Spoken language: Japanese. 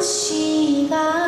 足が